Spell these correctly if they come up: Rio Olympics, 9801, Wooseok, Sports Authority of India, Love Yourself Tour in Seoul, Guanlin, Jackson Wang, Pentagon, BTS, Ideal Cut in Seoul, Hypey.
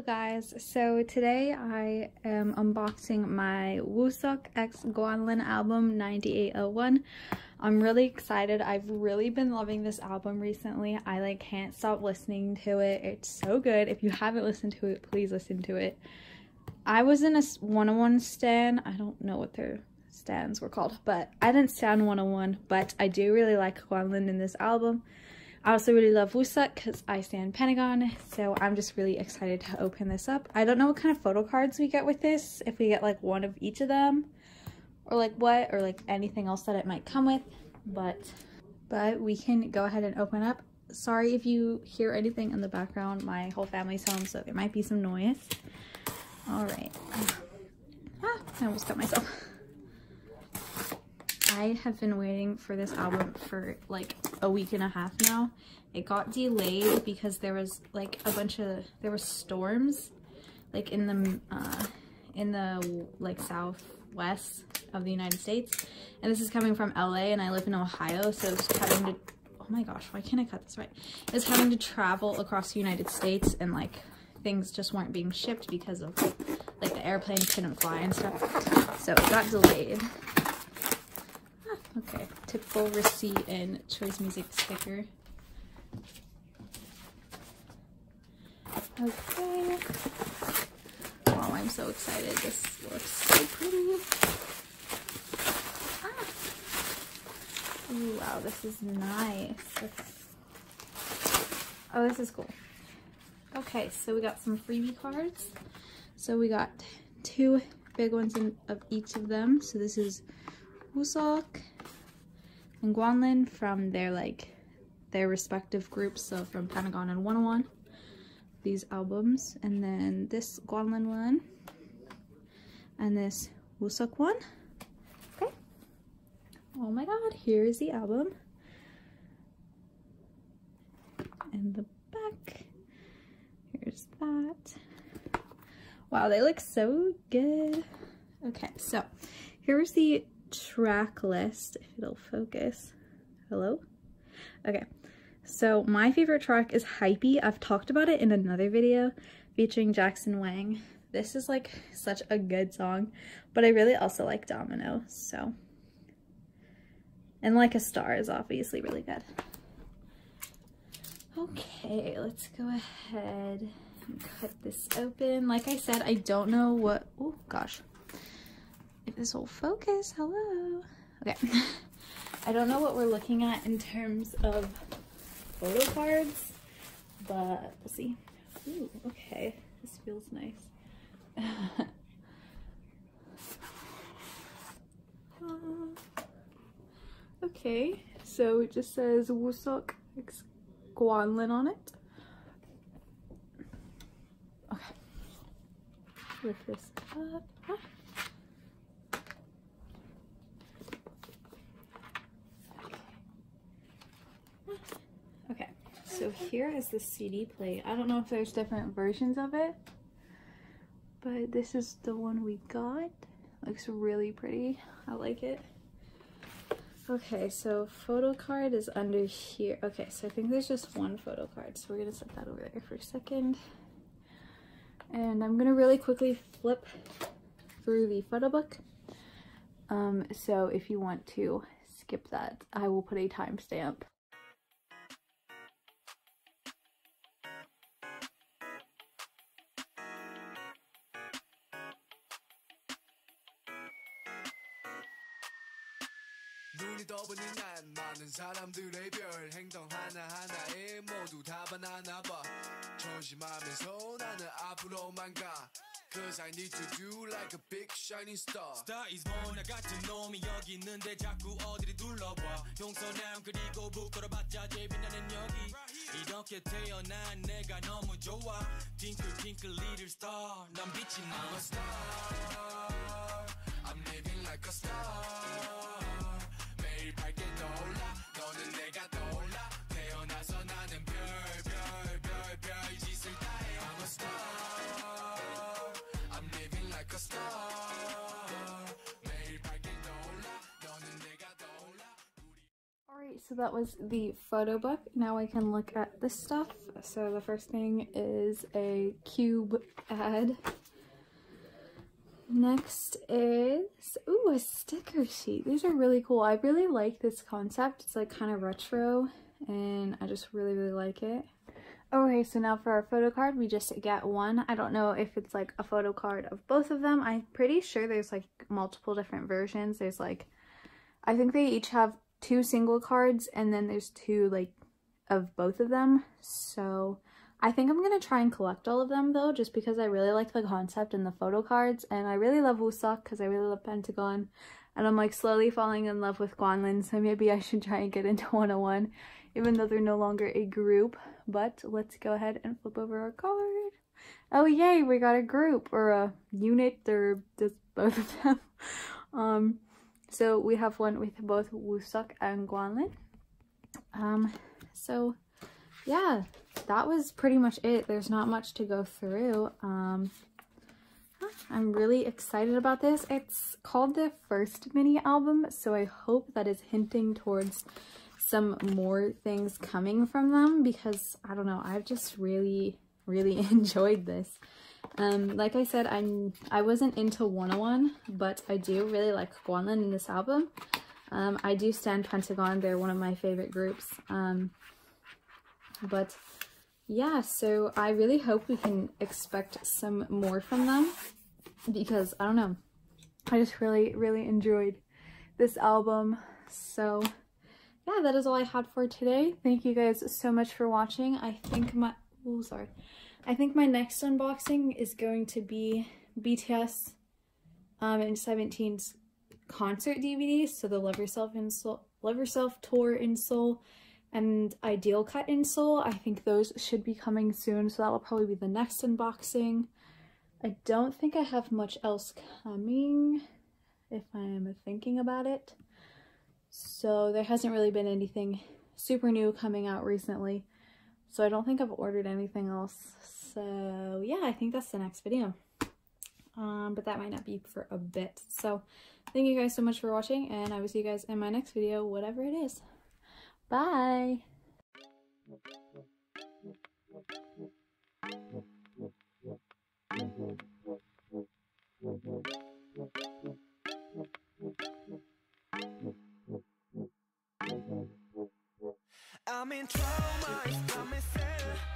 Hello guys, so today I am unboxing my Wooseok x Guanlin album 9801. I'm really excited. I've really been loving this album recently. I like can't stop listening to it. It's so good. If you haven't listened to it, please listen to it. I was in a 101 stan. I don't know what their stands were called, but I didn't stan 101, but I do really like Guanlin in this album. I also really love Wooseok because I stan Pentagon, so I'm just really excited to open this up. I don't know what kind of photo cards we get with this, if we get like one of each of them, or like what, or like anything else that it might come with, but we can go ahead and open up. Sorry if you hear anything in the background, my whole family's home, so there might be some noise. Alright. Ah, I almost cut myself. I have been waiting for this album for like a week and a half now. It got delayed because there was like a bunch of storms like in the like southwest of the United States, and this is coming from LA and I live in Ohio, so it's having to, oh my gosh, why can't I cut this right? It's having to travel across the United States, and like things just weren't being shipped because of like the airplane couldn't fly and stuff, so it got delayed. Okay, typical receipt and choice music sticker. Okay. Wow, I'm so excited. This looks so pretty. Ah. Ooh, wow, this is nice. Okay. Oh, this is cool. Okay, so we got some freebie cards. So we got two big ones of each of them. So this is Wooseok and Guanlin from their respective groups, so from Pentagon and 101, these albums, and then this Guanlin one and this Wooseok one. Okay, oh my god, here is the album in the back. Here's that. Wow, they look so good. Okay, so here's the track list, if it'll focus. Hello? Okay, so my favorite track is Hypey. I've talked about it in another video featuring Jackson Wang. This is like such a good song, but I really also like Domino, so. And Like a Star is obviously really good. Okay, let's go ahead and cut this open. Like I said, I don't know what, oh gosh. This whole focus, hello. Okay, I don't know what we're looking at in terms of photo cards, but we'll see. Ooh, okay, this feels nice. Okay, so it just says Wooseok x Guanlin on it. Okay, lift this up. Ah. So here is the CD plate. I don't know if there's different versions of it, but this is the one we got. Looks really pretty. I like it. Okay, so photo card is under here. Okay, so I think there's just one photo card. So we're gonna set that over there for a second. And I'm gonna really quickly flip through the photo book. So if you want to skip that, I will put a timestamp. Cause I need to do like a big shining star. Star is born. I got to know me. 여기 있는데 자꾸 어디를 둘러봐. 용서남 그리고 부끄러워봤자 제일 빛나는 여기. 이렇게 태어난 내가 너무 좋아. Tinkle tinkle little star. 난 빛이 나. I'm a star. I'm living like a star. 매일 밝게 떠올라. 너는 내가 떠올라. 태어나서 나는 별 짓을 다해. I'm a star. So that was the photo book. Now I can look at this stuff. So the first thing is a cube ad. Next is, ooh, a sticker sheet. These are really cool. I really like this concept. It's like kind of retro and I just really like it. Okay, so now for our photo card, we just get one. I don't know if it's like a photo card of both of them. I'm pretty sure there's like multiple different versions. There's like, I think they each have two single cards and then there's two like of both of them. So I think I'm gonna try and collect all of them though, just because I really like the concept and the photo cards, and I really love Wooseok because I really love Pentagon, and I'm like slowly falling in love with Guanlin, so maybe I should try and get into 101 even though they're no longer a group. But let's go ahead and flip over our card. Oh yay, we got a group or a unit or just both of them. So we have one with both Wooseok and Guanlin. So yeah, that was pretty much it. There's not much to go through. I'm really excited about this. It's called the first mini album, so I hope that is hinting towards some more things coming from them, because I don't know, I've just really enjoyed this. Like I said, I wasn't into 101, but I do really like Guanlin in this album. I do stand Pentagon, they're one of my favorite groups. But yeah, so I really hope we can expect some more from them, because I don't know, I just really enjoyed this album. So yeah, that is all I had for today. Thank you guys so much for watching. I think my next unboxing is going to be BTS and 17's concert DVD, so the Love Yourself Tour in Seoul and Ideal Cut in Seoul. I think those should be coming soon, so that will probably be the next unboxing. I don't think I have much else coming if I'm thinking about it. So there hasn't really been anything super new coming out recently, so I don't think I've ordered anything else. So yeah, I think that's the next video. But that might not be for a bit. So thank you guys so much for watching, and I will see you guys in my next video, whatever it is. Bye! I'm in trauma, I'm in